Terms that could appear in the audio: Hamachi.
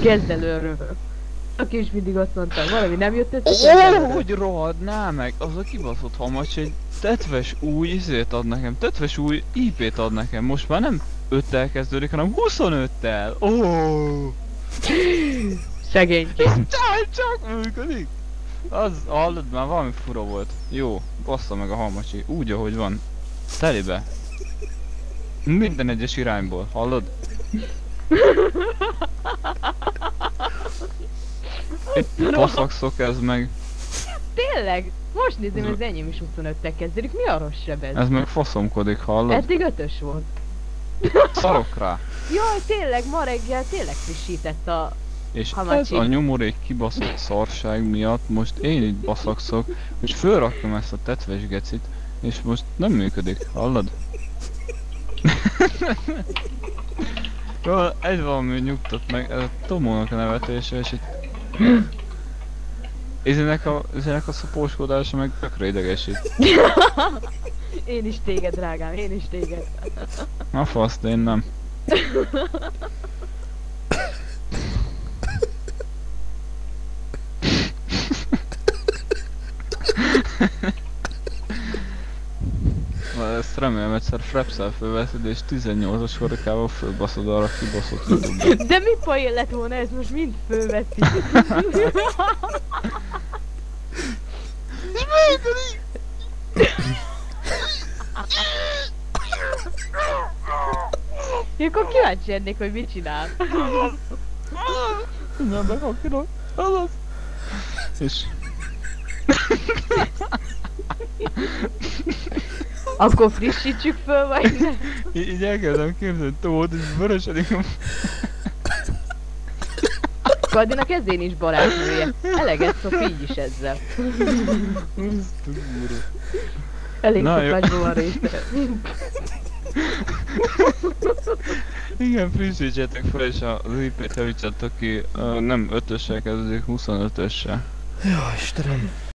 Kezd előről. Aki is mindig azt mondta, valami nem jött össze. Ó, hogy rohadná meg! Az a kibaszott Hamachi egy tetves új izét ad nekem, tetves új IP-t ad nekem. Most már nem 5-tel kezdődik, hanem 25-tel! Ó. Segényként. Csak működik! Az, hallod, már valami fura volt. Jó, bassza meg a Hamachi, úgy ahogy van. Telibe. Minden egyes irányból, hallod? Itt faszakszok ez meg. Tényleg? Most nézem, az enyém is 25-tel kezdődik, mi a rossz sebez? Ez meg faszomkodik, hallod? Eddig 5-ös volt. Szarok rá. Jaj, tényleg, ma reggel tényleg frissített a... És Hamachi. Ez a nyomorék kibaszott szarság miatt most én itt baszakszok, és fölraktam ezt a tetves gecit, és most nem működik, hallod? Jól, egy valami nyugtat meg, ez a Tomónak a nevetése, és itt... Ezének a szopóskodása meg tökre idegesít. Én is téged, drágám, én is téged. Na faszt, én nem. Ezt remélem egyszer Frapszel fölveszed és 18-as horikával fölbaszod arra kibaszott YouTube-ba. De mi poén lett volna, ez most mind fölveszi. És működik! Én akkor kíváncsi ennék, hogy mit csinál. Nem megakirok. Azaz. És... Akkor frissítsük föl, vagy nem? Így elkezdem képzelni Tóth, és vörösödik a... Kardinak ez én is barátnője. Eleget szok így is ezzel. Elég szokásból a része. Igen, frissítsetek fel, és az IP-t javítsatok ki. Nem 5-össel kezdődik, 25-össel. Jó Istenem.